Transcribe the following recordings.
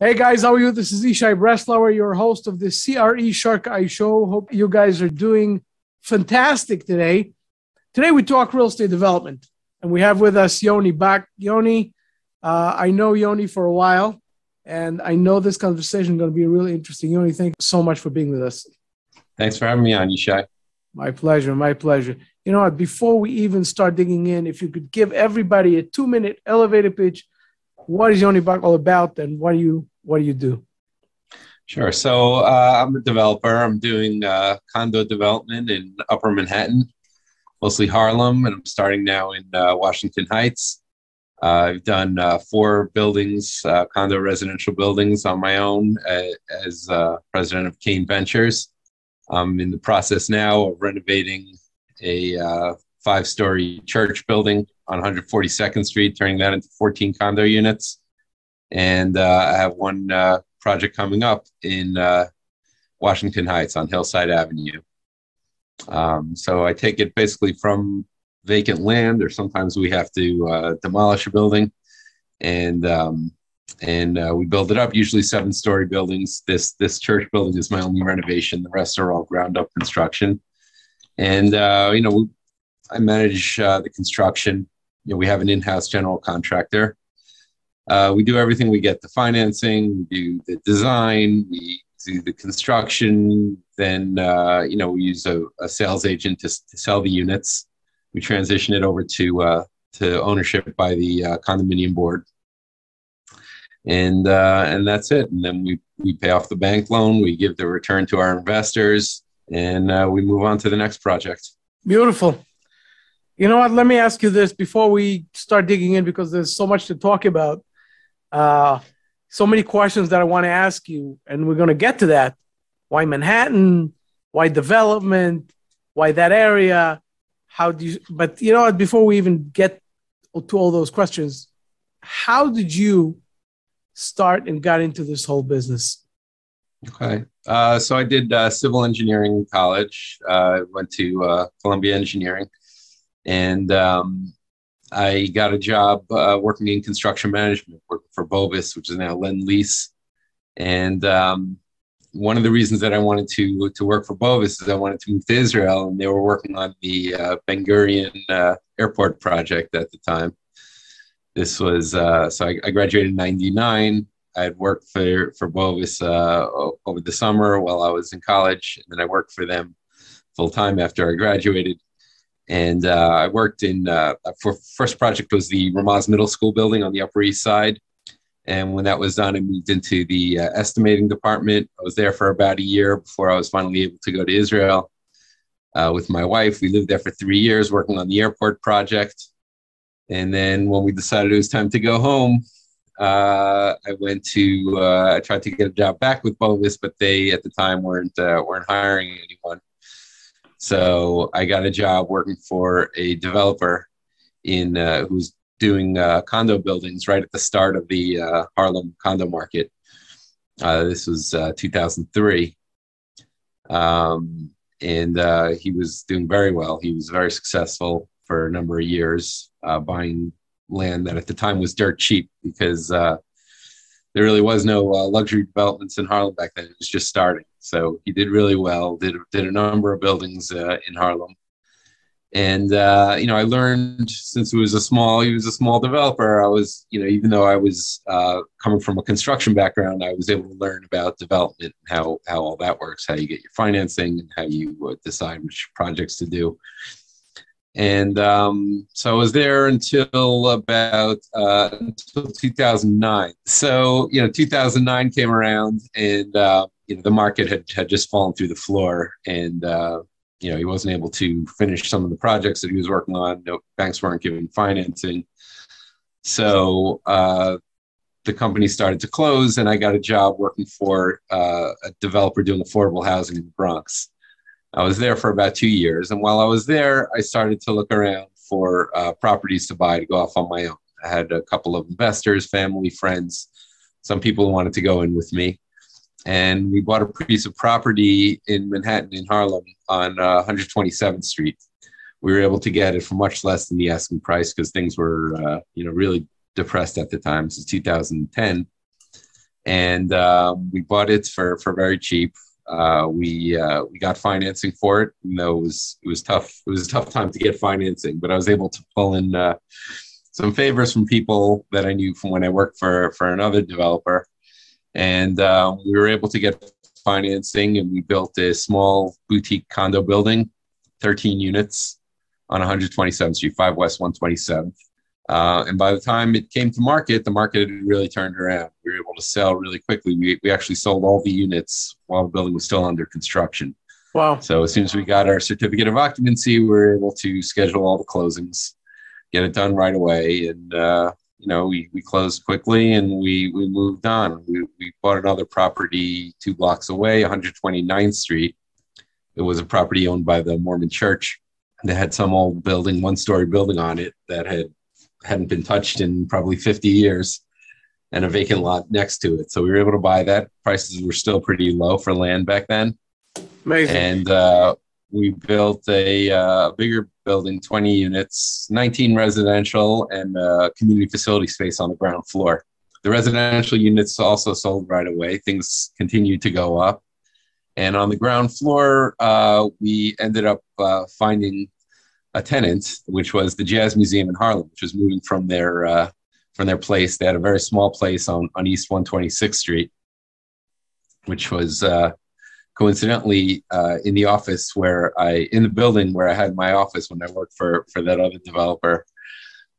Hey guys, how are you? This is Ishai Breslauer, your host of the CRE Shark Eye Show. Hope you guys are doing fantastic today. Today we talk real estate development, and we have with us Yoni Bak. Yoni, I know Yoni for a while, and I know this conversation is going to be really interesting. Yoni, thank you so much for being with us. Thanks for having me on, Ishai. My pleasure, my pleasure. You know what, before we even start digging in, if you could give everybody a 2-minute elevator pitch, what is Yoni Bak all about, and what do you do? Sure. So I'm a developer. I'm doing condo development in Upper Manhattan, mostly Harlem, and I'm starting now in Washington Heights. I've done 4 buildings, condo residential buildings on my own as president of Kane Ventures. I'm in the process now of renovating a 5-story church building on 142nd Street, turning that into 14 condo units. And I have one project coming up in Washington Heights on Hillside Avenue. So I take it basically from vacant land, or sometimes we have to demolish a building, and we build it up, usually 7-story buildings. This church building is my only renovation. The rest are all ground-up construction. And, I manage the construction. You know, we have an in-house general contractor. We do everything. We get the financing, we do the design, we do the construction. Then, we use a sales agent to sell the units. We transition it over to ownership by the condominium board. And that's it. And then we pay off the bank loan. We give the return to our investors, and we move on to the next project. Beautiful. You know what? Let me ask you this before we start digging in, because there's so much to talk about. So many questions that I want to ask you, and we're going to get to that. Why Manhattan? Why development? Why that area? But you know what? Before we even get to all those questions, how did you start and got into this whole business? Okay. So I did civil engineering in college. I went to Columbia Engineering. And I got a job working in construction management, working for Bovis, which is now Lend Lease. And one of the reasons that I wanted to work for Bovis is I wanted to move to Israel, and they were working on the Ben-Gurion airport project at the time. This was so I graduated in 99. I had worked for Bovis over the summer while I was in college, and then I worked for them full time after I graduated. And I worked in, first project was the Ramaz Middle School building on the Upper East Side. And when that was done, I moved into the estimating department. I was there for about a year before I was finally able to go to Israel with my wife. We lived there for 3 years working on the airport project. And then when we decided it was time to go home, I tried to get a job back with Bovis, but they at the time weren't hiring anyone. So I got a job working for a developer who's doing condo buildings right at the start of the Harlem condo market. This was 2003. And he was doing very well. He was very successful for a number of years, buying land that at the time was dirt cheap, because there really was no luxury developments in Harlem back then. It was just starting. So he did really well, did a number of buildings in Harlem. And, I learned, since he was a small developer, I was, even though I was coming from a construction background, I was able to learn about development, and how all that works, how you get your financing, and how you decide which projects to do. And so I was there until about 2009. So, 2009 came around, and the market had just fallen through the floor, and he wasn't able to finish some of the projects that he was working on. No, banks weren't giving financing. So the company started to close, and I got a job working for a developer doing affordable housing in the Bronx. I was there for about 2 years, and while I was there, I started to look around for properties to buy, to go off on my own. I had a couple of investors, family, friends, some people wanted to go in with me. And we bought a piece of property in Manhattan, in Harlem, on 127th Street. We were able to get it for much less than the asking price, because things were, really depressed at the time. This is 2010. And we bought it for very cheap. We got financing for it. You know, it was tough. It was a tough time to get financing, but I was able to pull in some favors from people that I knew from when I worked for another developer. And we were able to get financing, and we built a small boutique condo building, 13 units on 127th Street, 5 West 127th. And by the time it came to market, the market had really turned around. We were able to sell really quickly. We actually sold all the units while the building was still under construction. Wow. So as soon as we got our certificate of occupancy, we were able to schedule all the closings, get it done right away. And, we closed quickly, and we moved on. We bought another property 2 blocks away, 129th Street. It was a property owned by the Mormon Church. They had some old building, 1-story building on it that hadn't been touched in probably 50 years, and a vacant lot next to it. So we were able to buy that. Prices were still pretty low for land back then. Amazing. And we built a bigger building, 20 units, 19 residential, and a community facility space on the ground floor. The residential units also sold right away. Things continued to go up. And on the ground floor, we ended up finding a tenant, which was the Jazz Museum in Harlem, which was moving from their place. They had a very small place on East 126th Street, which was coincidentally in the office in the building where I had my office when I worked for that other developer.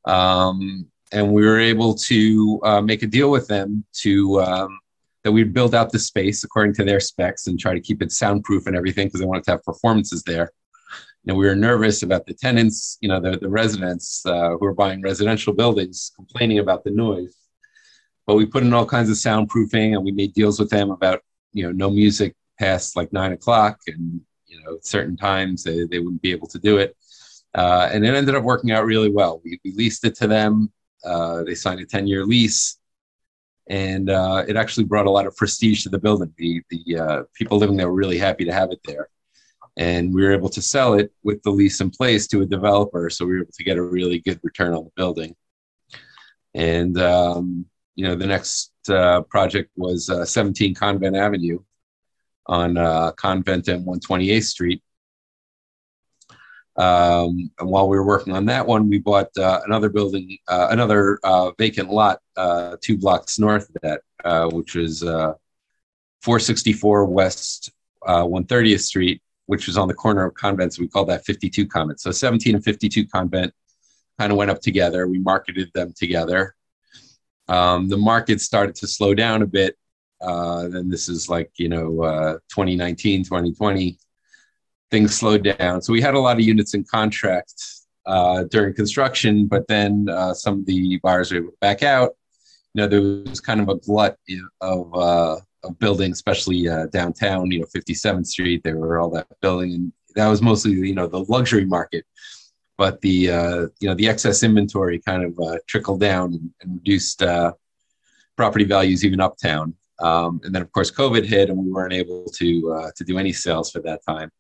And we were able to make a deal with them that we'd build out the space according to their specs and try to keep it soundproof and everything, because they wanted to have performances there. And we were nervous about the tenants, the residents who were buying residential buildings, complaining about the noise. But we put in all kinds of soundproofing, and we made deals with them about, no music past like 9 o'clock, and, certain times they wouldn't be able to do it. And it ended up working out really well. We leased it to them. They signed a 10-year lease. And it actually brought a lot of prestige to the building. The people living there were really happy to have it there. And we were able to sell it with the lease in place to a developer. So we were able to get a really good return on the building. And, the next project was 17 Convent Avenue on Convent and 128th Street. And while we were working on that one, we bought another building, another vacant lot 2 blocks north of that, which was 464 West 130th Street, which was on the corner of Convent. So we called that 52 Convent. So 17 and 52 Convent kind of went up together. We marketed them together. The market started to slow down a bit. Then this is 2019, 2020. Things slowed down. So we had a lot of units in contract during construction, but then some of the buyers were able to back out. There was kind of a glut of building, especially downtown, 57th Street, there were all that building. And that was mostly, the luxury market. But the, the excess inventory kind of trickled down and reduced property values even uptown. And then, of course, COVID hit, and we weren't able to do any sales for that time.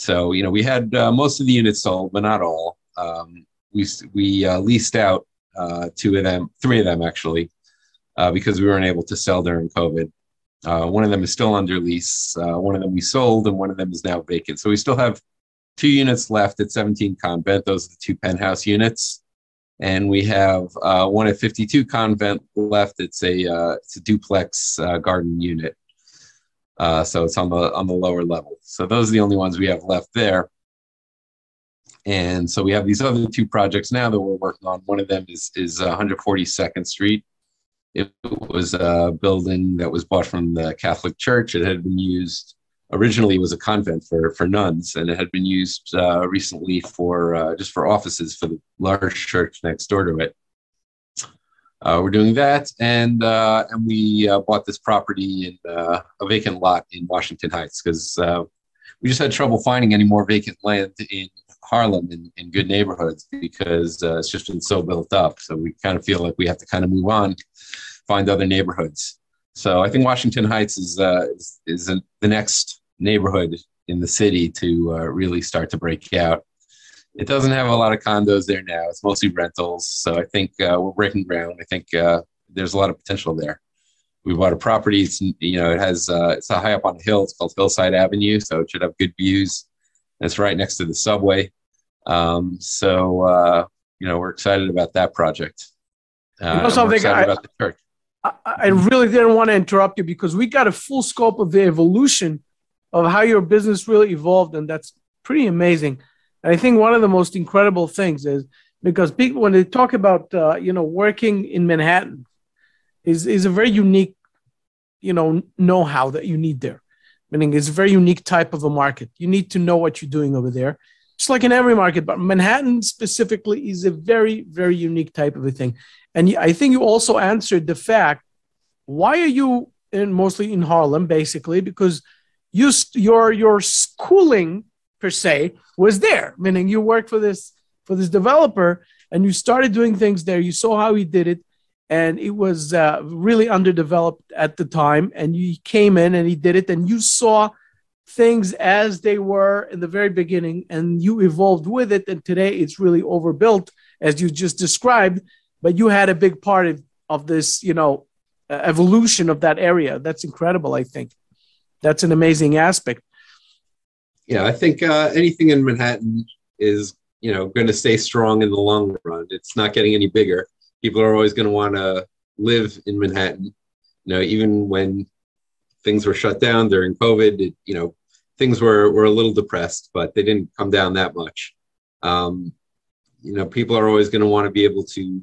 So, we had most of the units sold, but not all. We leased out 3 of them, actually, because we weren't able to sell during COVID. One of them is still under lease. One of them we sold, and one of them is now vacant. So we still have 2 units left at 17 Convent. Those are the 2 penthouse units. And we have one at 52 Convent left. It's a duplex garden unit. So it's on the lower level. So those are the only ones we have left there. And so we have these other 2 projects now that we're working on. One of them is 142nd Street. It was a building that was bought from the Catholic Church. It had been used originally, it was a convent for nuns, and it had been used recently just for offices for the large church next door to it. We're doing that, and we bought this property in a vacant lot in Washington Heights, because we just had trouble finding any more vacant land in Harlem in good neighborhoods, because it's just been so built up. So we kind of feel like we have to kind of move on, find other neighborhoods. So I think Washington Heights is the next neighborhood in the city to really start to break out. It doesn't have a lot of condos there now. It's mostly rentals. So I think we're breaking ground. I think there's a lot of potential there. We bought a property. It's, you know, it has it's high up on the hill. It's called Hillside Avenue, so it should have good views. It's right next to the subway. You know, we're excited about that project. You know something, about the church. I really didn't want to interrupt you because we got a full scope of the evolution of how your business really evolved, and that's pretty amazing. And I think one of the most incredible things is because people, when they talk about you know, working in Manhattan, is a very unique, you know how that you need there. Meaning, it's a very unique type of a market. You need to know what you're doing over there. Just like in every market, but Manhattan specifically is a very, very unique type of a thing. And I think you also answered the fact, why are you mostly in Harlem, basically? Because your schooling, per se, was there. Meaning you worked for this developer and you started doing things there. You saw how he did it. And it was really underdeveloped at the time. And you came in and he did it. And you saw things as they were in the very beginning, and you evolved with it. And today it's really overbuilt, as you just described, but you had a big part of this, you know, evolution of that area. That's incredible. I think that's an amazing aspect. Yeah. I think anything in Manhattan is, you know, going to stay strong in the long run. It's not getting any bigger. People are always going to want to live in Manhattan. You know, even when things were shut down during COVID, you know, things were a little depressed, but they didn't come down that much. You know, people are always going to want to be able to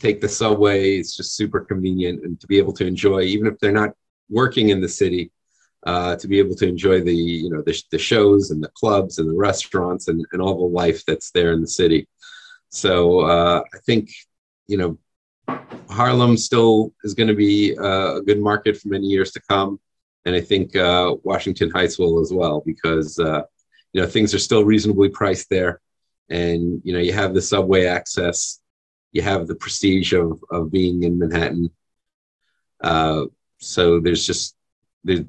take the subway. It's just super convenient, and to be able to enjoy, even if they're not working in the city, to be able to enjoy the, you know, the shows and the clubs and the restaurants and all the life that's there in the city. So I think, you know, Harlem still is going to be a good market for many years to come. And I think Washington Heights will as well, because, you know, things are still reasonably priced there. And, you know, you have the subway access, you have the prestige of being in Manhattan. So there's just, the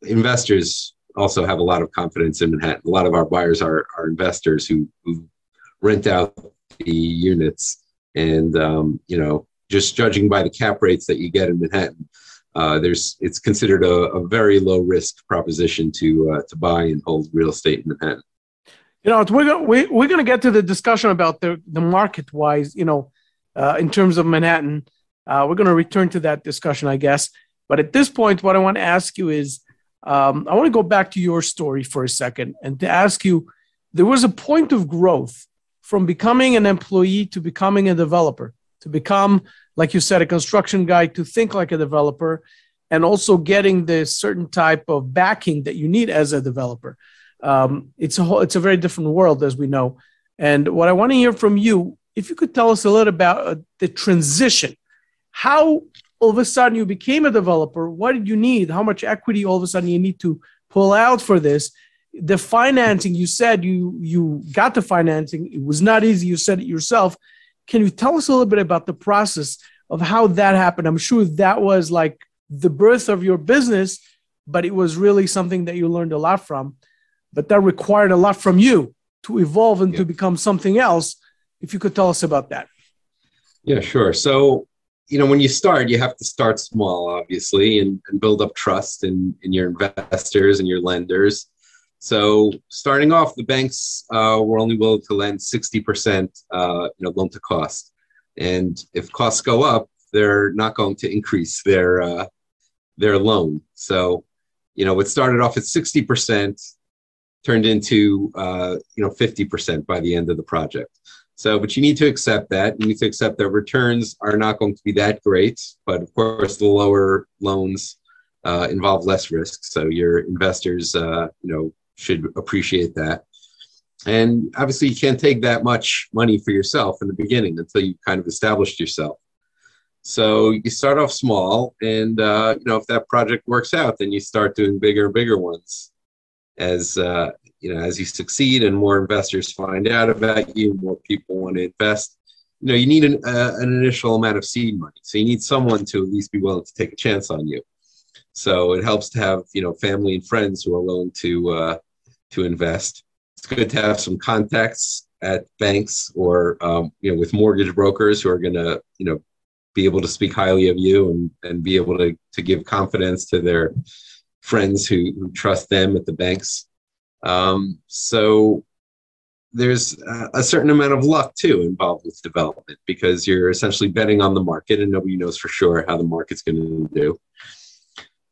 investors also have a lot of confidence in Manhattan. A lot of our buyers are investors who rent out the units. And, you know, just judging by the cap rates that you get in Manhattan, it's considered a very low risk proposition to buy and hold real estate in Manhattan. You know, we're going to get to the discussion about the market wise, you know, in terms of Manhattan. We're going to return to that discussion, I guess. But at this point, what I want to ask you is, I want to go back to your story for a second and to ask you, there was a point of growth from becoming an employee to becoming a developer, to become, like you said, a construction guy, to think like a developer, and also getting the certain type of backing that you need as a developer. It's a very different world, as we know. And what I want to hear from you, if you could tell us a little about the transition, how all of a sudden you became a developer, what did you need, how much equity all of a sudden you need to pull out for this. The financing, you said you got the financing. It was not easy. You said it yourself. Can you tell us a little bit about the process of how that happened? I'm sure that was like the birth of your business, but it was really something that you learned a lot from, but that required a lot from you to evolve and to become something else. If you could tell us about that. Yeah, sure. So, you know, when you start, you have to start small, obviously, and build up trust in your investors and your lenders. So starting off, the banks were only willing to lend 60% loan to cost. And if costs go up, they're not going to increase their loan. So, you know, what started off at 60% turned into, 50% by the end of the project. So, but you need to accept that. You need to accept that returns are not going to be that great. But of course, the lower loans involve less risk. So your investors, should appreciate that. And obviously you can't take that much money for yourself in the beginning until you've kind of established yourself. So you start off small, and if that project works out, then you start doing bigger and bigger ones as you succeed and more investors find out about you, more people want to invest. You know, you need an initial amount of seed money. So you need someone to at least be willing to take a chance on you. So it helps to have, family and friends who are willing to invest. It's good to have some contacts at banks or with mortgage brokers who are going to, be able to speak highly of you and be able to give confidence to their friends who trust them at the banks. So there's a certain amount of luck too involved with development, because you're essentially betting on the market and nobody knows for sure how the market's going to do.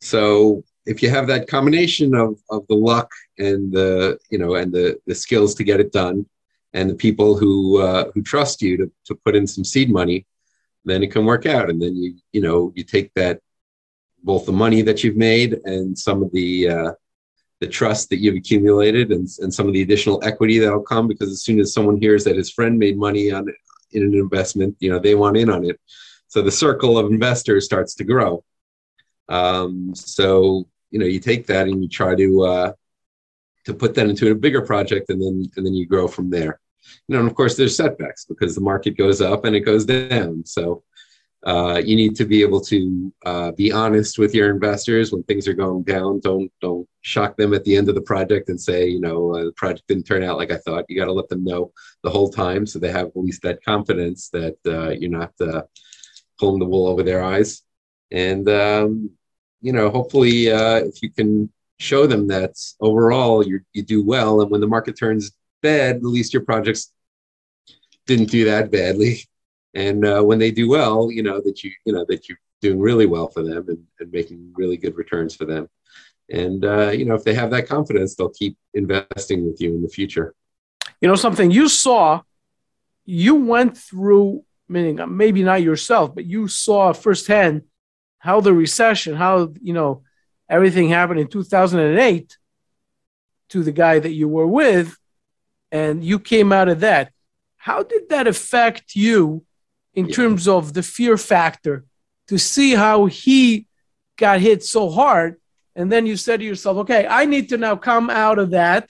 So if you have that combination of the luck and the, you know, and the skills to get it done, and the people who trust you to put in some seed money, then it can work out. And then you take that, both the money that you've made and some of the trust that you've accumulated and some of the additional equity that'll come, because as soon as someone hears that his friend made money in an investment, you know, they want in on it. So the circle of investors starts to grow. So, you know, you take that and you try to put that into a bigger project, and then you grow from there. You know, and of course there's setbacks because the market goes up and it goes down. So you need to be able to be honest with your investors when things are going down. Don't shock them at the end of the project and say, you know, the project didn't turn out like I thought. You got to let them know the whole time, so they have at least that confidence that you're not pulling the wool over their eyes. And, you know, hopefully if you can show them that overall you do well, and when the market turns bad, at least your projects didn't do that badly. And when they do well, you know, that you're doing really well for them and making really good returns for them. And, you know, if they have that confidence, they'll keep investing with you in the future. You know, something you saw, you went through, meaning maybe not yourself, but you saw firsthand how the recession, how, you know, everything happened in 2008 to the guy that you were with, and you came out of that. How did that affect you in terms of the fear factor, to see how he got hit so hard? And then you said to yourself, okay, I need to now come out of that,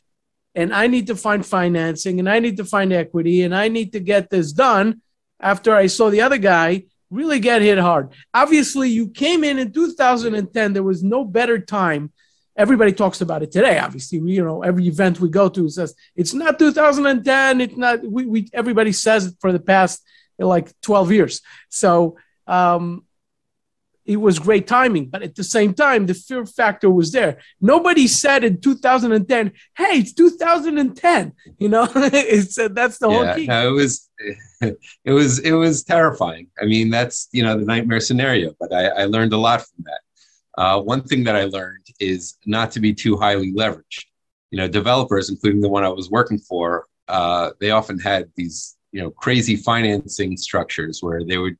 and I need to find financing, and I need to find equity, and I need to get this done after I saw the other guy really get hit hard. Obviously, you came in 2010. There was no better time. Everybody talks about it today. Obviously, you know, every event we go to says it's not 2010. It's not. We everybody says it for the past like 12 years. So it was great timing, but at the same time, the fear factor was there. Nobody said in 2010, "Hey, it's 2010." You know, it's that's the whole key. No, it was terrifying. I mean, that's, you know, the nightmare scenario. But I learned a lot from that. One thing that I learned is not to be too highly leveraged. You know, developers, including the one I was working for, they often had these, you know, crazy financing structures where they would,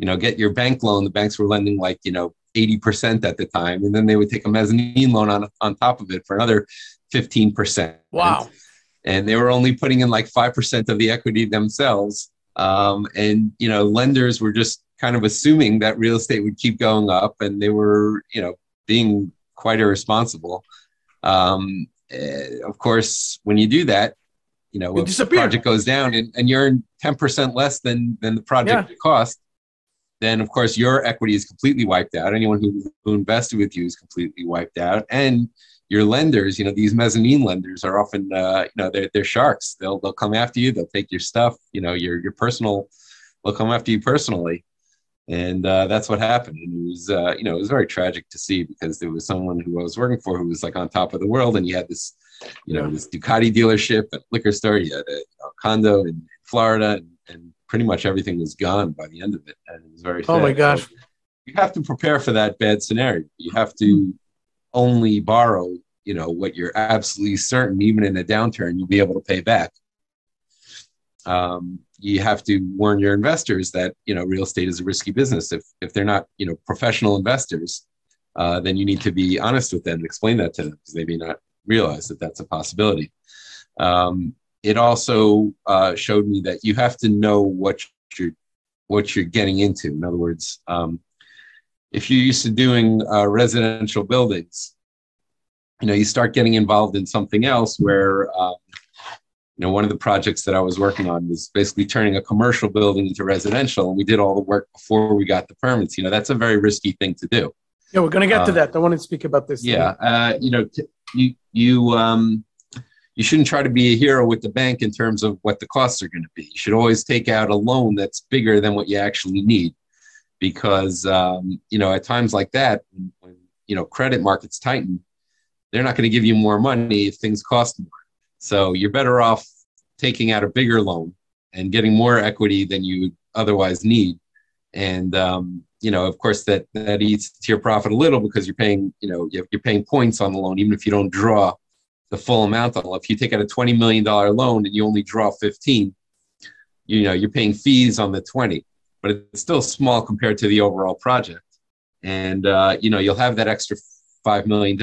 you know, get your bank loan. The banks were lending like, you know, 80% at the time. And then they would take a mezzanine loan on top of it for another 15%. Wow. And they were only putting in like 5% of the equity themselves. And, you know, lenders were just kind of assuming that real estate would keep going up, and they were, you know, being quite irresponsible. Of course, when you do that, you know, if the project goes down and you're in 10% less than the project cost, then of course your equity is completely wiped out. Anyone who invested with you is completely wiped out. And your lenders, you know, these mezzanine lenders are often, you know, they're sharks. They'll come after you. They'll take your stuff. You know, your personal, they'll come after you personally. And that's what happened. And it was, you know, it was very tragic to see, because there was someone who I was working for who was like on top of the world. And you had this, you know, this Ducati dealership, a liquor store, you had a, you know, condo in Florida, and pretty much everything was gone by the end of it. And it was very sad. Oh my gosh. So you have to prepare for that bad scenario. You have to only borrow, you know, what you're absolutely certain, even in a downturn, you'll be able to pay back. You have to warn your investors that, you know, real estate is a risky business. If they're not, you know, professional investors, then you need to be honest with them and explain that to them, because they may not realize that that's a possibility. It also showed me that you have to know what you're getting into. In other words, if you're used to doing residential buildings, you know, you start getting involved in something else where, you know, one of the projects that I was working on was basically turning a commercial building into residential, and we did all the work before we got the permits. You know, that's a very risky thing to do. Yeah, we're going to get to that. I want to speak about this. Yeah, you know, you shouldn't try to be a hero with the bank in terms of what the costs are going to be. You should always take out a loan that's bigger than what you actually need. because, you know, at times like that, when you know, credit markets tighten, they're not going to give you more money if things cost more. So you're better off taking out a bigger loan and getting more equity than you otherwise need. And, you know, of course, that eats to your profit a little because you're paying, you know, you're paying points on the loan, even if you don't draw the full amount on it. If you take out a $20 million loan and you only draw 15, you know, you're paying fees on the 20, but it's still small compared to the overall project. And, you know, you'll have that extra $5 million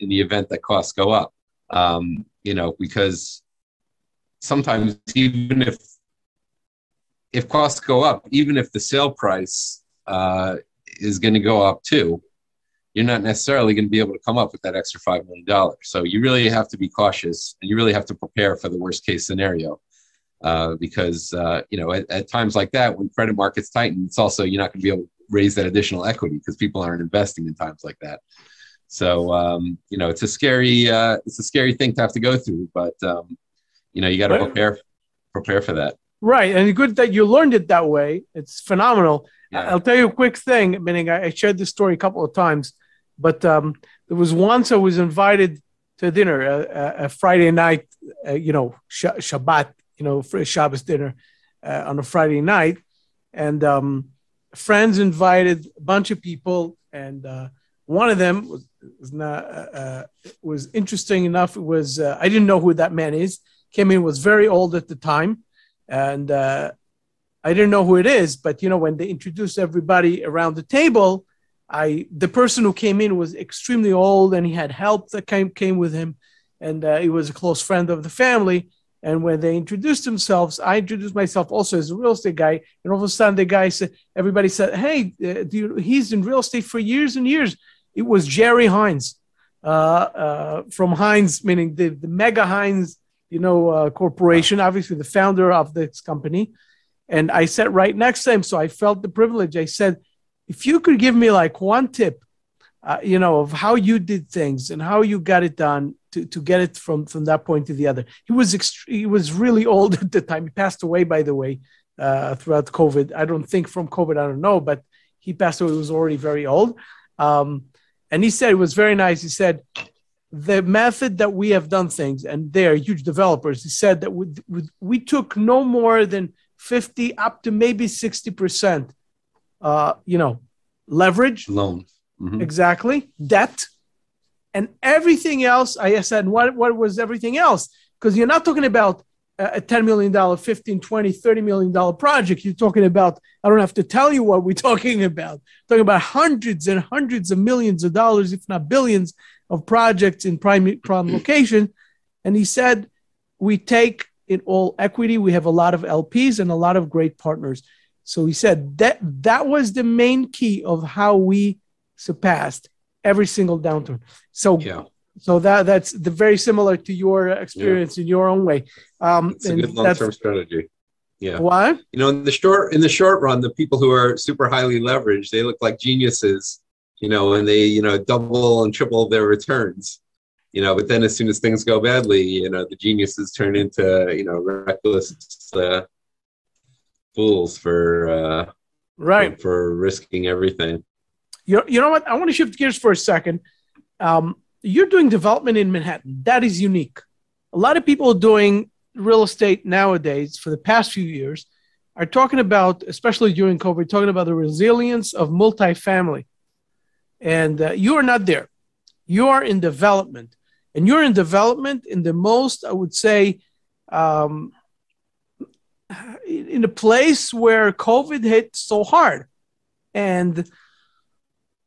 in the event that costs go up, you know, because sometimes even if costs go up, even if the sale price is going to go up too, you're not necessarily going to be able to come up with that extra $5 million. So you really have to be cautious, and you really have to prepare for the worst case scenario. Because, you know, at times like that, when credit markets tighten, it's also, you're not going to be able to raise that additional equity because people aren't investing in times like that. So, you know, it's a scary thing to have to go through, but, you know, you got to prepare for that. Right. And good that you learned it that way. It's phenomenal. Yeah. I'll tell you a quick thing, meaning I shared this story a couple of times, but there was once I was invited to dinner, a Friday night, you know, Shabbat, you know, for a Shabbos dinner on a Friday night. And friends invited a bunch of people. And one of them was interesting enough. It was, I didn't know who that man is. Came in, was very old at the time. And I didn't know who it is, but, you know, when they introduced everybody around the table, the person who came in was extremely old, and he had help that came with him. And he was a close friend of the family. And when they introduced themselves, I introduced myself also as a real estate guy. And all of a sudden, the guy said, everybody said, hey, he's in real estate for years and years. It was Jerry Hines from Hines, meaning the mega Hines, you know, corporation, obviously the founder of this company. And I sat right next to him. So I felt the privilege. I said, if you could give me like one tip, you know, of how you did things and how you got it done to get it from that point to the other. He was really old at the time. He passed away, by the way, throughout COVID. I don't think from COVID, I don't know, but he passed away. He was already very old. And he said, it was very nice. He said, the method that we have done things, and they're huge developers, he said that we took no more than 50 up to maybe 60%, you know, leverage. Loans. Mm-hmm. Exactly. Debt. And everything else, I said, what was everything else? Because you're not talking about a $10 million, $15, $20, $30 million project. You're talking about, I don't have to tell you what we're talking about. We're talking about hundreds and hundreds of millions of dollars, if not billions, of projects in prime location. And he said, we take in all equity. We have a lot of LPs and a lot of great partners. So he said that was the main key of how we surpassed every single downturn. So, yeah. So that's very similar to your experience in your own way. It's a good long-term strategy. Yeah. Why? You know, in the short run, the people who are super highly leveraged, they look like geniuses, you know, and they, you know, double and triple their returns, you know, but then as soon as things go badly, you know, the geniuses turn into, you know, reckless fools for risking everything. You know what? I want to shift gears for a second. You're doing development in Manhattan. That is unique. A lot of people doing real estate nowadays for the past few years are talking about, especially during COVID, talking about the resilience of multifamily. And you are not there. You are in development. And you're in development in the most, I would say, in a place where COVID hit so hard. And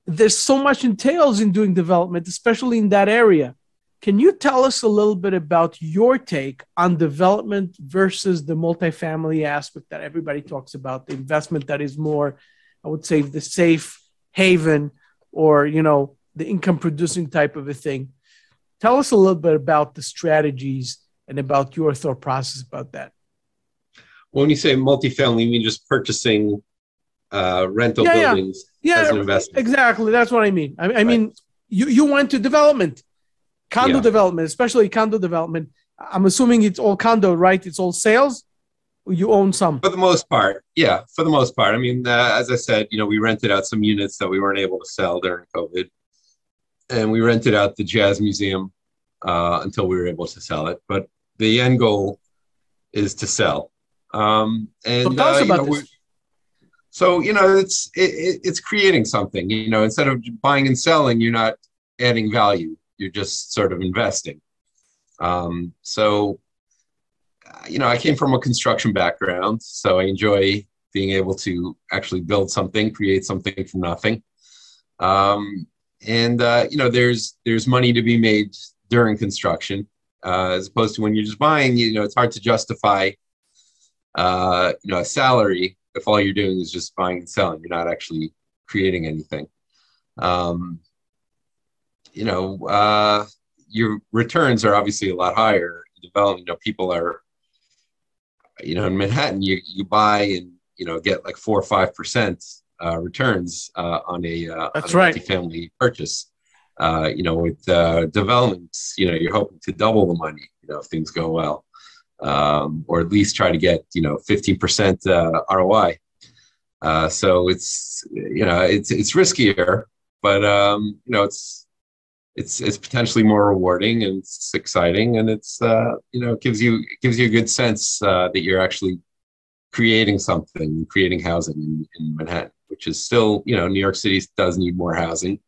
there's so much entails in doing development, especially in that area. Can you tell us a little bit about your take on development versus the multifamily aspect that everybody talks about, the investment that is more, I would say, the safe haven or, you know, the income producing type of a thing? Tell us a little bit about the strategies and about your thought process about that. When you say multifamily, you mean just purchasing rental buildings? Yeah, as an investment. Exactly. That's what I mean. I mean, you went to development, condo development, especially condo development. I'm assuming it's all condo, right? It's all sales? you own some? For the most part, yeah. For the most part. I mean, as I said, you know, we rented out some units that we weren't able to sell during COVID. And we rented out the Jazz Museum until we were able to sell it. But the end goal is to sell. And tell us about this. So, you know, it's creating something. You know, instead of buying and selling, you're not adding value. You're just sort of investing. So, you know, I came from a construction background, so I enjoy being able to actually build something, create something from nothing. You know, there's money to be made during construction, as opposed to when you're just buying. You know, it's hard to justify, you know, a salary if all you're doing is just buying and selling. You're not actually creating anything. You know, your returns are obviously a lot higher. Development, you know, people are, you know, in Manhattan, you buy and, you know, get like 4 or 5% returns on a multifamily purchase. You know, with developments, you know, you're hoping to double the money, you know, if things go well. Or at least try to get, you know, 15% ROI. So it's, you know, it's riskier, but, you know, it's potentially more rewarding, and it's exciting, and it's, you know, it gives you a good sense that you're actually creating something, creating housing in Manhattan, which is still, you know, New York City does need more housing.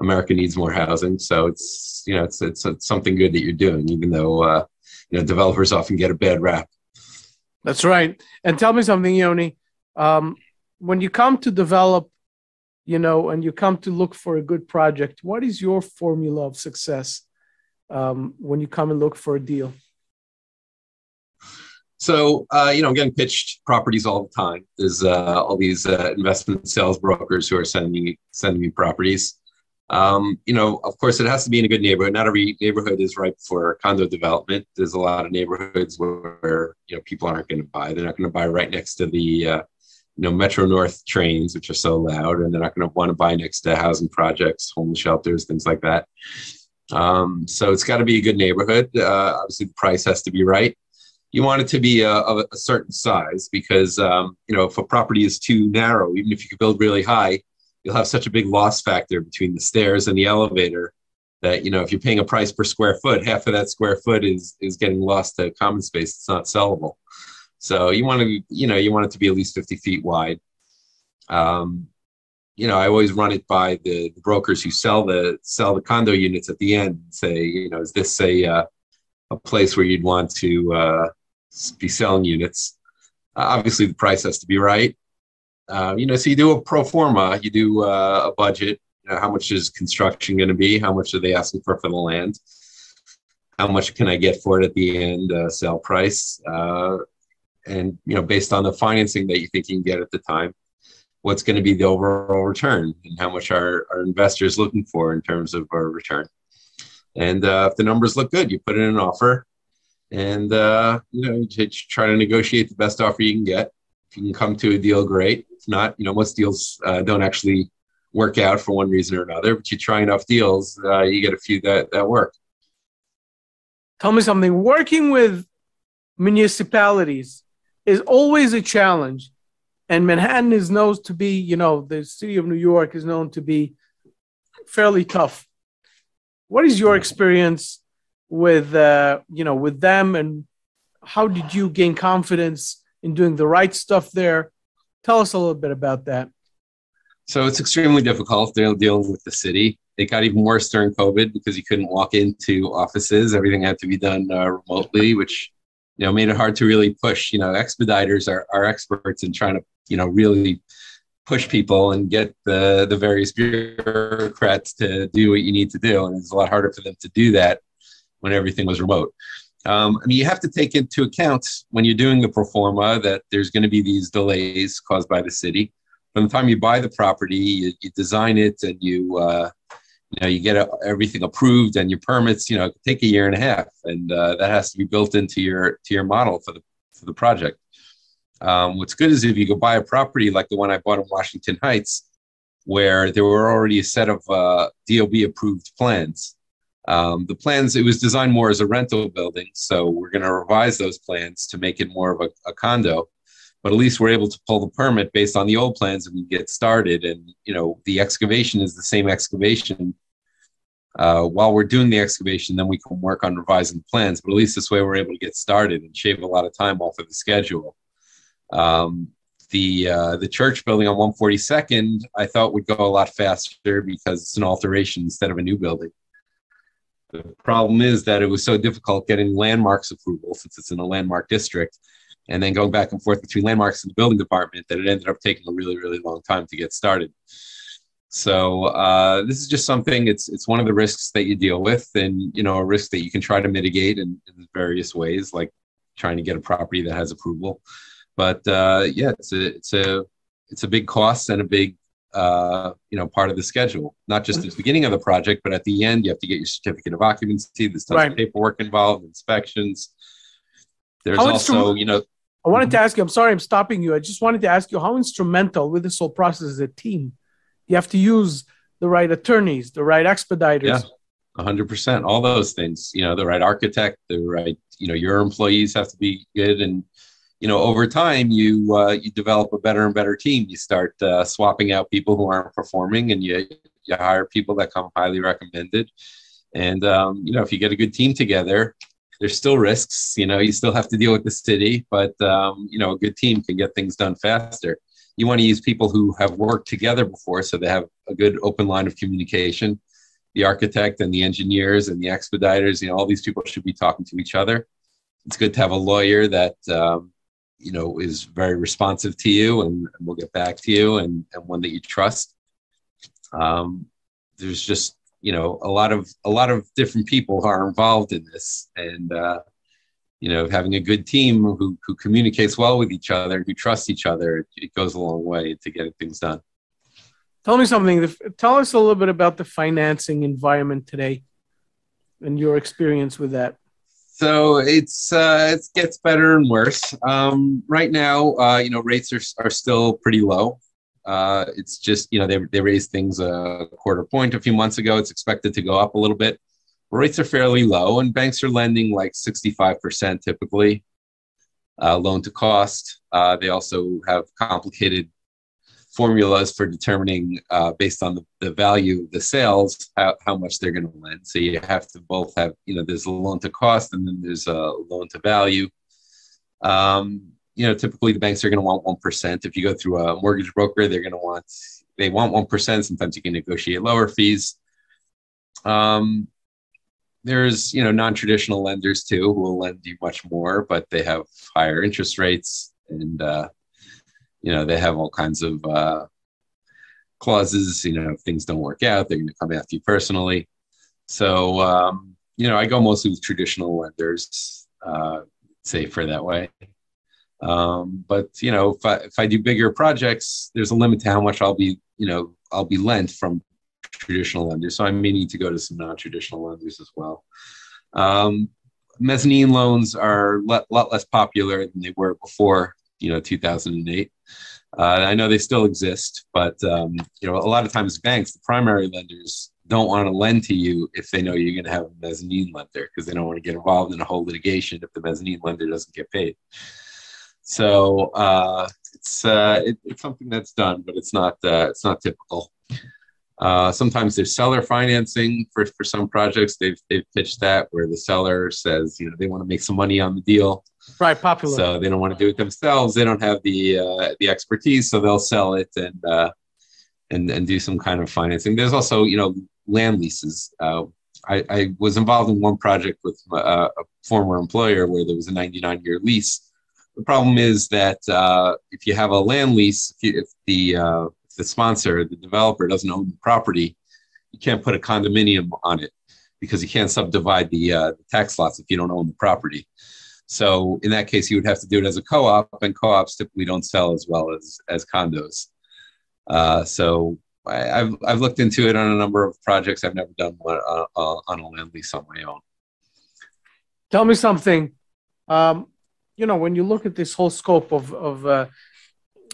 America needs more housing. So it's, you know, it's something good that you're doing, even though, you know, developers often get a bad rap. That's right. And tell me something, Yoni. When you come to develop, you know, and you come to look for a good project, what is your formula of success when you come and look for a deal? So, you know, I'm getting pitched properties all the time. There's all these investment sales brokers who are sending me properties. You know, of course, it has to be in a good neighborhood. Not every neighborhood is ripe for condo development. There's a lot of neighborhoods where, you know, people aren't going to buy. They're not going to buy right next to the, you know, Metro North trains, which are so loud, and they're not going to want to buy next to housing projects, homeless shelters, things like that. So it's got to be a good neighborhood. Obviously, the price has to be right. You want it to be of a certain size because, you know, if a property is too narrow, even if you could build really high, you'll have such a big loss factor between the stairs and the elevator that, you know, if you're paying a price per square foot, half of that square foot is getting lost to common space. It's not sellable. So you want to, you know, you want it to be at least 50 feet wide. You know, I always run it by the brokers who sell the condo units at the end and say, you know, is this a place where you'd want to be selling units? Obviously, the price has to be right. You know, so you do a pro forma, you do a budget, you know, how much is construction going to be? How much are they asking for the land? How much can I get for it at the end sale price? And, you know, based on the financing that you think you can get at the time, what's going to be the overall return and how much are investors looking for in terms of our return? And if the numbers look good, you put in an offer and, you know, you try to negotiate the best offer you can get. If you can come to a deal, great. If not, you know, most deals don't actually work out for one reason or another, but you try enough deals, you get a few that work. Tell me something. Working with municipalities is always a challenge. And Manhattan is known to be, you know, the city of New York is known to be fairly tough. What is your experience with, you know, with them, and how did you gain confidence in doing the right stuff there? Tell us a little bit about that. So it's extremely difficult. They're dealing with the city. It got even worse during COVID because you couldn't walk into offices. Everything had to be done remotely, which, you know, made it hard to really push. You know, expediters are experts in trying to, you know, really push people and get the various bureaucrats to do what you need to do. And it's a lot harder for them to do that when everything was remote. I mean, you have to take into account when you're doing the pro forma that there's going to be these delays caused by the city. From the time you buy the property, you design it, and you you know, you get everything approved, and your permits, you know, it could take a year and a half, and that has to be built into your model for the project. What's good is if you go buy a property like the one I bought in Washington Heights, where there were already a set of DOB approved plans. The plans, it was designed more as a rental building, so we're going to revise those plans to make it more of a condo. But at least we're able to pull the permit based on the old plans and we get started. And, you know, the excavation is the same excavation. While we're doing the excavation, then we can work on revising the plans. But at least this way we're able to get started and shave a lot of time off of the schedule. The church building on 142nd, I thought would go a lot faster because it's an alteration instead of a new building. The problem is that it was so difficult getting landmarks approval since it's in a landmark district, and then going back and forth between landmarks and the building department that it ended up taking a really, really long time to get started. So this is just something, it's one of the risks that you deal with, and, you know, a risk that you can try to mitigate in various ways, like trying to get a property that has approval. But yeah, it's a big cost and a big, you know, part of the schedule, not just at the beginning of the project, but at the end, you have to get your certificate of occupancy. There's tons of paperwork involved, inspections. There's also, you know, I wanted to ask you, I'm sorry, I'm stopping you. I just wanted to ask you how instrumental with this whole process is a team. You have to use the right attorneys, the right expediters. Yeah, 100%. All those things, you know, the right architect, the right, you know, your employees have to be good. And, you know, over time, you develop a better and better team. You start swapping out people who aren't performing, and you hire people that come highly recommended. And, you know, if you get a good team together, there's still risks. You know, you still have to deal with the city, but, you know, a good team can get things done faster. You want to use people who have worked together before, so they have a good open line of communication. The architect and the engineers and the expediters, you know, all these people should be talking to each other. It's good to have a lawyer that, you know, is very responsive to you and will get back to you, and one that you trust. There's just, you know, a lot of different people are involved in this, and you know, having a good team who communicates well with each other, who trusts each other, it goes a long way to getting things done. Tell me something. Tell us a little bit about the financing environment today and your experience with that. So it gets better and worse. Right now, you know, rates are still pretty low. It's just, you know, they raised things a quarter point a few months ago. It's expected to go up a little bit. Rates are fairly low, and banks are lending like 65% typically, loan to cost. They also have complicated formulas for determining based on the value of the sales, how much they're going to lend. So you have to both have, you know, there's a loan to cost and then there's a loan to value. You know, typically the banks are going to want 1%. If you go through a mortgage broker, they want 1%. Sometimes you can negotiate lower fees. There's, you know, non-traditional lenders too, who will lend you much more, but they have higher interest rates, and, you know, they have all kinds of clauses. You know, if things don't work out, they're going to come after you personally. So, you know, I go mostly with traditional lenders, safer that way. But, you know, if I do bigger projects, there's a limit to how much I'll be lent from traditional lenders. So I may need to go to some non-traditional lenders as well. Mezzanine loans are a lot less popular than they were before, you know, 2008. I know they still exist, but, you know, a lot of times banks, the primary lenders, don't want to lend to you if they know you're going to have a mezzanine lender, because they don't want to get involved in a whole litigation if the mezzanine lender doesn't get paid. So it's something that's done, but it's not typical. Sometimes there's seller financing for some projects. They've pitched that, where the seller says, you know, they want to make some money on the deal. Right, popular. So they don't want to do it themselves. They don't have the expertise, so they'll sell it and do some kind of financing. There's also, you know, land leases. I was involved in one project with a former employer where there was a 99-year lease. The problem is that if you have a land lease, if the sponsor, the developer, doesn't own the property, you can't put a condominium on it because you can't subdivide the tax lots if you don't own the property. So in that case, you would have to do it as a co-op, and co-ops typically don't sell as well as condos. So I've looked into it on a number of projects. I've never done one on a land lease on my own. Tell me something. You know, when you look at this whole scope of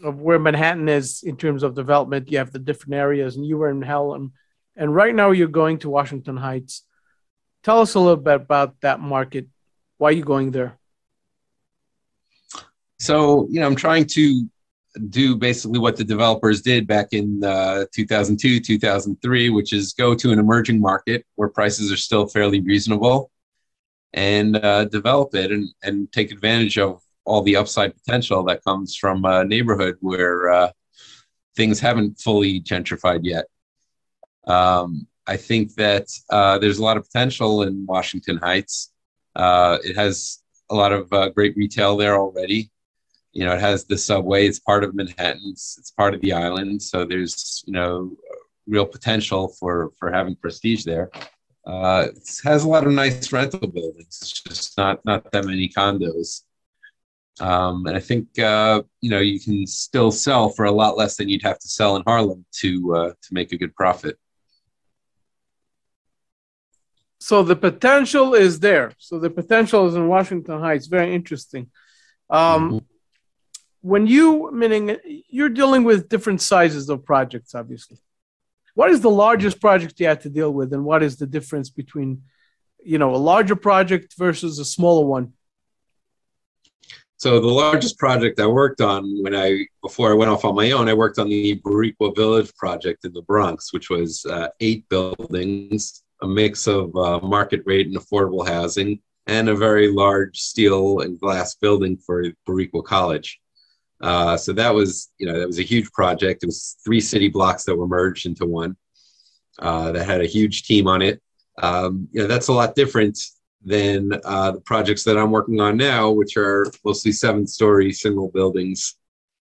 where Manhattan is in terms of development, you have the different areas, and you were in Harlem, and right now you're going to Washington Heights. Tell us a little bit about that market. Why are you going there? So, you know, I'm trying to do basically what the developers did back in 2002, 2003, which is go to an emerging market where prices are still fairly reasonable and develop it and take advantage of all the upside potential that comes from a neighborhood where things haven't fully gentrified yet. I think that there's a lot of potential in Washington Heights. It has a lot of great retail there already. You know, it has the subway. It's part of Manhattan. It's part of the island. So there's, you know, real potential for having prestige there. It has a lot of nice rental buildings. It's just not that many condos. And I think, you know, you can still sell for a lot less than you'd have to sell in Harlem to make a good profit. So the potential is there. So the potential is in Washington Heights. Very interesting. When you, meaning you're dealing with different sizes of projects, obviously. What is the largest project you have to deal with? And what is the difference between, you know, a larger project versus a smaller one? So the largest project I worked on before I went off on my own, I worked on the Barrio Village project in the Bronx, which was 8 buildings, a mix of market rate and affordable housing, and a very large steel and glass building for Barrio College. So that was, you know, that was a huge project. It was 3 city blocks that were merged into one that had a huge team on it. You know, that's a lot different than the projects that I'm working on now, which are mostly 7-story single buildings.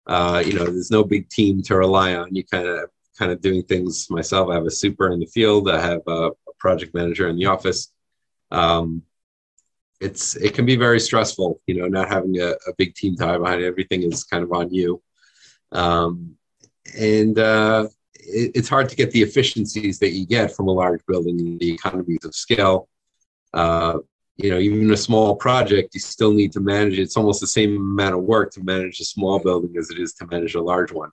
You know, there's no big team to rely on. You kind of doing things myself. I have a super in the field. I have a project manager in the office. It can be very stressful, you know, not having a big team tie behind it. Everything is kind of on you. It's hard to get the efficiencies that you get from a large building in the economies of scale. You know, even a small project, you still need to manage it. It's almost the same amount of work to manage a small building as it is to manage a large one.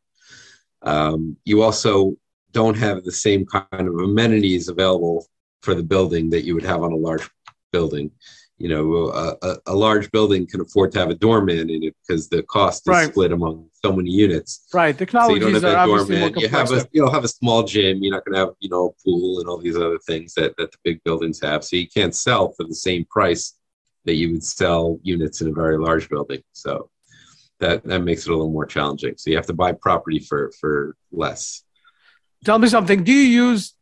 You also don't have the same kind of amenities available for the building that you would have on a large building. You know, a large building can afford to have a doorman in it because the cost is split among so many units. Right. Technologies so you don't have that doorman. You'll have a small gym. You're not going to have, you know, a pool and all these other things that the big buildings have. So you can't sell for the same price that you would sell units in a very large building. So that makes it a little more challenging. So you have to buy property for less. Tell me something. Do you use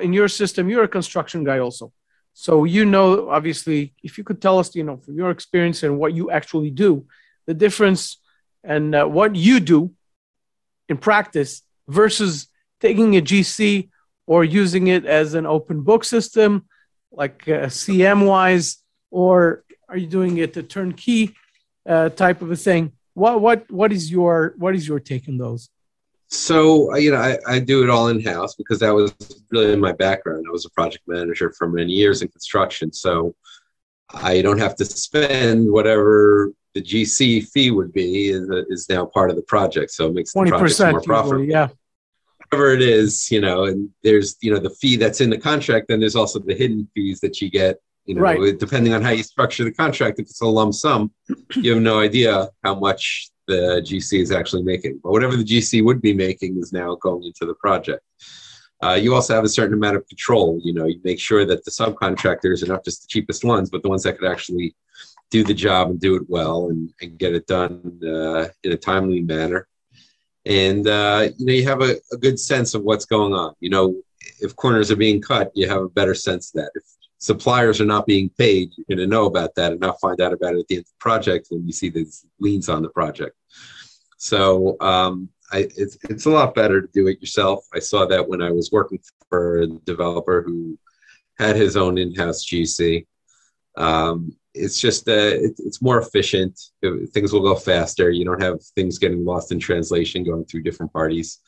in your system? You're a construction guy also. So, you know, obviously, if you could tell us, you know, from your experience and what you actually do, the difference and what you do in practice versus taking a GC or using it as an open book system, like CM-wise, or are you doing it a turnkey type of a thing? What is your take on those? So, you know, I do it all in-house because that was really my background. I was a project manager for many years in construction. So I don't have to spend whatever the GC fee would be is now part of the project. So it makes the project more profitable. Usually, yeah. Whatever it is, you know, and there's, you know, the fee that's in the contract. Then there's also the hidden fees that you get, you know, right. Depending on how you structure the contract. If it's a lump sum, you have no idea how much the GC is actually making, but whatever the GC would be making is now going into the project. You also have a certain amount of control. You know, you make sure that the subcontractors are not just the cheapest ones, but the ones that could actually do the job and do it well and get it done in a timely manner. And, you know, you have a good sense of what's going on. You know, if corners are being cut, you have a better sense of that. If suppliers are not being paid, you're going to know about that and not find out about it at the end of the project when you see these liens on the project. So it's a lot better to do it yourself. I saw that when I was working for a developer who had his own in-house GC. It's just it's more efficient. Things will go faster. You don't have things getting lost in translation going through different parties.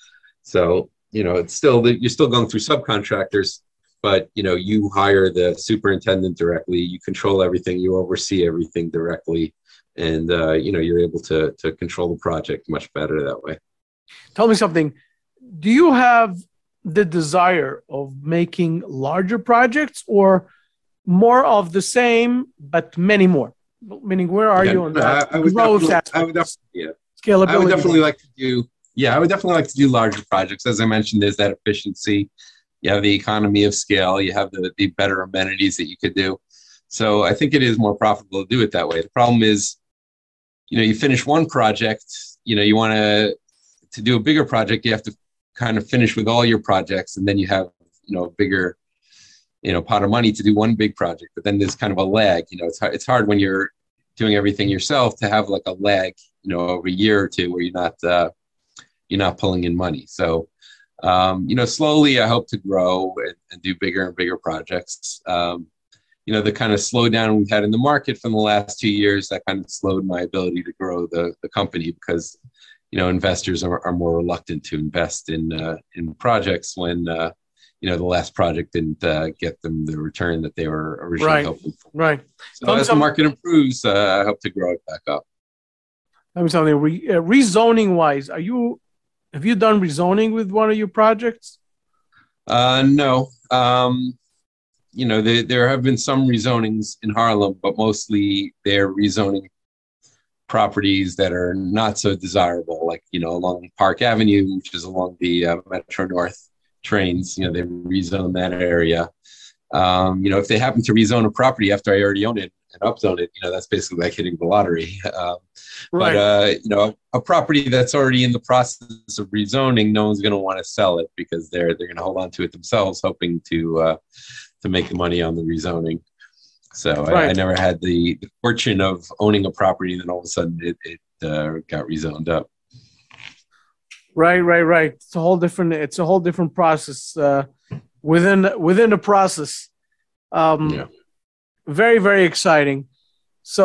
So, you know, it's still you're still going through subcontractors. But, you know, you hire the superintendent directly, you control everything, you oversee everything directly. And, you know, you're able to control the project much better that way. Tell me something. Do you have the desire of making larger projects or more of the same, but many more? Meaning, where are you on that growth aspect? Scalability. I would definitely like to do larger projects. As I mentioned, there's that efficiency. You have the economy of scale. You have the better amenities that you could do. So I think it is more profitable to do it that way. The problem is, you finish one project, you want to do a bigger project, you have to kind of finish with all your projects, and then you have, a bigger, pot of money to do one big project. But then there's kind of a lag. It's hard when you're doing everything yourself to have like a lag, over a year or two where you're not pulling in money. So, slowly I hope to grow and do bigger and bigger projects. The kind of slowdown we've had in the market from the last 2 years, that kind of slowed my ability to grow the company because, investors are more reluctant to invest in projects when, the last project didn't get them the return that they were originally hoping for. Right. So as the market improves, I hope to grow it back up. Let me tell you, rezoning wise, have you done rezoning with one of your projects? No. There have been some rezonings in Harlem, but mostly they're rezoning properties that are not so desirable, like, along Park Avenue, which is along the Metro North trains. They rezone that area. If they happen to rezone a property after I already own it and upzone it, that's basically like hitting the lottery. Right. But, a property that's already in the process of rezoning, no one's going to want to sell it because they're going to hold on to it themselves, hoping to make the money on the rezoning. So I never had the fortune of owning a property and then all of a sudden it got rezoned up. Right. It's a whole different process within the process. Very, very exciting. So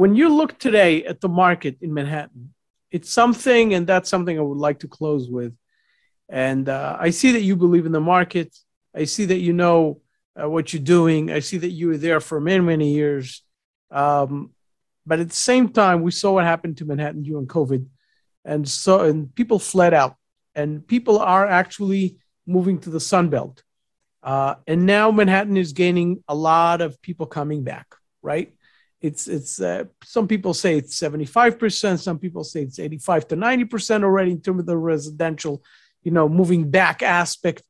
when you look today at the market in Manhattan, it's something, and that's something I would like to close with. And I see that you believe in the market. I see that you know what you're doing. I see that you were there for many, many years. But at the same time, we saw what happened to Manhattan during COVID. And people fled out. And people are actually moving to the Sun Belt. And now Manhattan is gaining a lot of people coming back, right? It's some people say it's 75%. Some people say it's 85 to 90% already in terms of the residential, moving back aspect.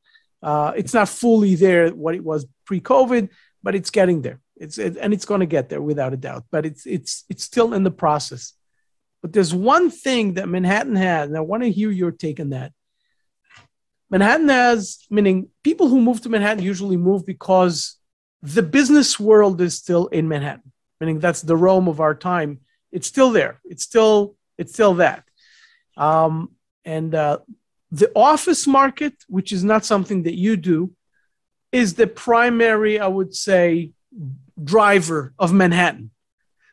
It's not fully there what it was pre-COVID, but it's getting there. And it's going to get there without a doubt. But it's still in the process. But there's one thing that Manhattan has, and I want to hear your take on that. Manhattan has, meaning people who move to Manhattan usually move because the business world is still in Manhattan. Meaning that's the Rome of our time. It's still there. It's still that. The office market, which is not something that you do, is the primary, I would say, driver of Manhattan.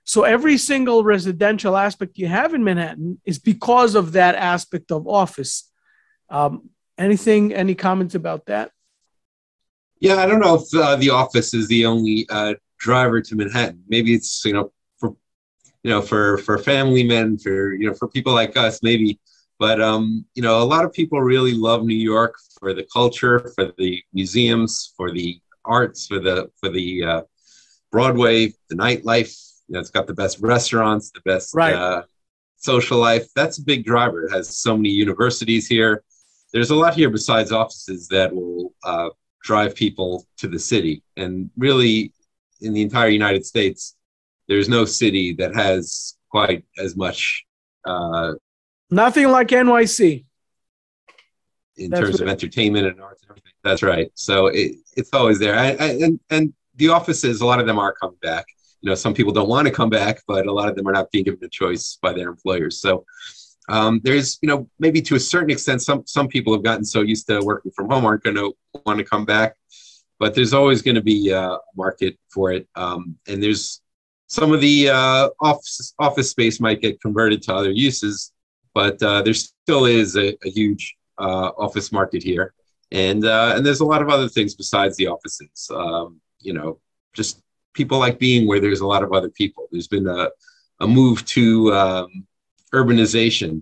So every single residential aspect you have in Manhattan is because of that aspect of office. Any comments about that? Yeah, I don't know if the office is the only driver to Manhattan. Maybe it's, for family men, for people like us, maybe. But, a lot of people really love New York for the culture, for the museums, for the arts, for the Broadway, the nightlife. It's got the best restaurants, the best social life. That's a big driver. It has so many universities here. There's a lot here besides offices that will drive people to the city. And really, in the entire United States, there's no city that has quite as much nothing like NYC. In terms of entertainment and arts and everything. That's right. So it's always there. And the offices, a lot of them are coming back. Some people don't want to come back, but a lot of them are not being given a choice by their employers. So there's, maybe to a certain extent, some people have gotten so used to working from home aren't going to want to come back. But there's always going to be a market for it. And there's some of the office space might get converted to other uses. But there still is a huge office market here, and there's a lot of other things besides the offices. Just people like being where there's a lot of other people. There's been a move to urbanization.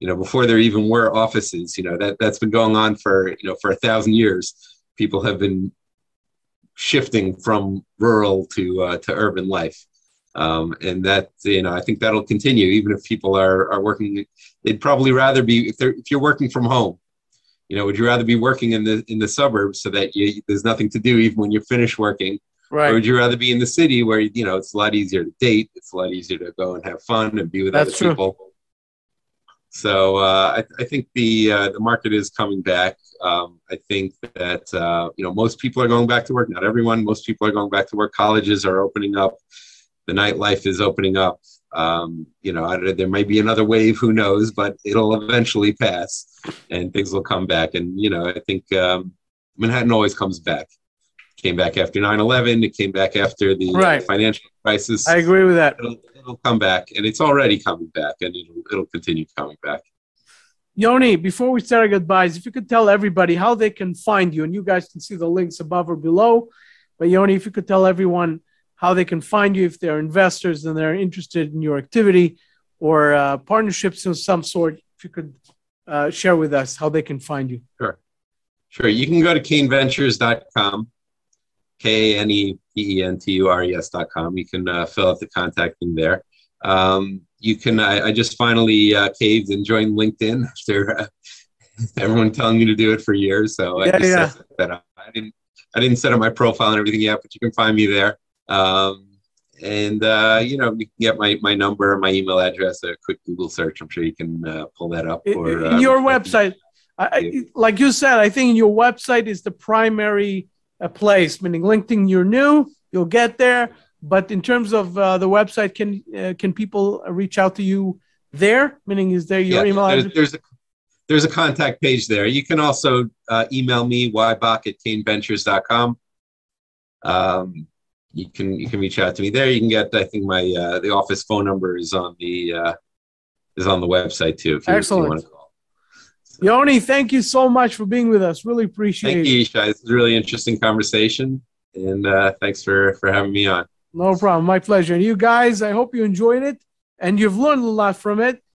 Before there even were offices. That's been going on for 1,000 years. People have been shifting from rural to urban life. And that, you know, I think that'll continue, even if people are working. They'd probably rather be, if you're working from home, you know, would you rather be working in the suburbs so that there's nothing to do even when you finish working? Right. Or would you rather be in the city where, you know, it's a lot easier to date. It's a lot easier to go and have fun and be with That's other true. People. So I think the market is coming back. I think that, you know, most people are going back to work. Not everyone. Most people are going back to work. Colleges are opening up. The nightlife is opening up. You know, there might be another wave, who knows, but it'll eventually pass and things will come back. And, you know, I think Manhattan always comes back. Came back after 9/11. It came back after the financial crisis. I agree with that. It'll come back, and it's already coming back, and it'll continue coming back. Yoni, before we say our goodbyes, if you could tell everybody how they can find you, and you guys can see the links above or below. But Yoni, if you could tell everyone how they can find you if they're investors and they're interested in your activity or partnerships of some sort, if you could share with us how they can find you. Sure. You can go to kaneventures.com. KANEVENTURES.com. You can fill out the contacting there. You can. I just finally caved and joined LinkedIn after everyone telling me to do it for years. So I just set that up. I didn't set up my profile and everything yet, but you can find me there. You know, you can get my number, my email address, a quick Google search. I'm sure you can pull that up. Or your website, like you said, I think your website is the primary. A place, meaning LinkedIn, you're new, you'll get there. But in terms of the website, can people reach out to you there? Meaning, is there your email address? There's a contact page there. You can also email me, ybach@kaneventures.com. You can reach out to me there. You can get, I think my the office phone number is on the website too. If you want to call. Yoni, thank you so much for being with us. Really appreciate it. Thank you, Ishai. This is a really interesting conversation. And thanks for having me on. No problem. My pleasure. And you guys, I hope you enjoyed it and you've learned a lot from it.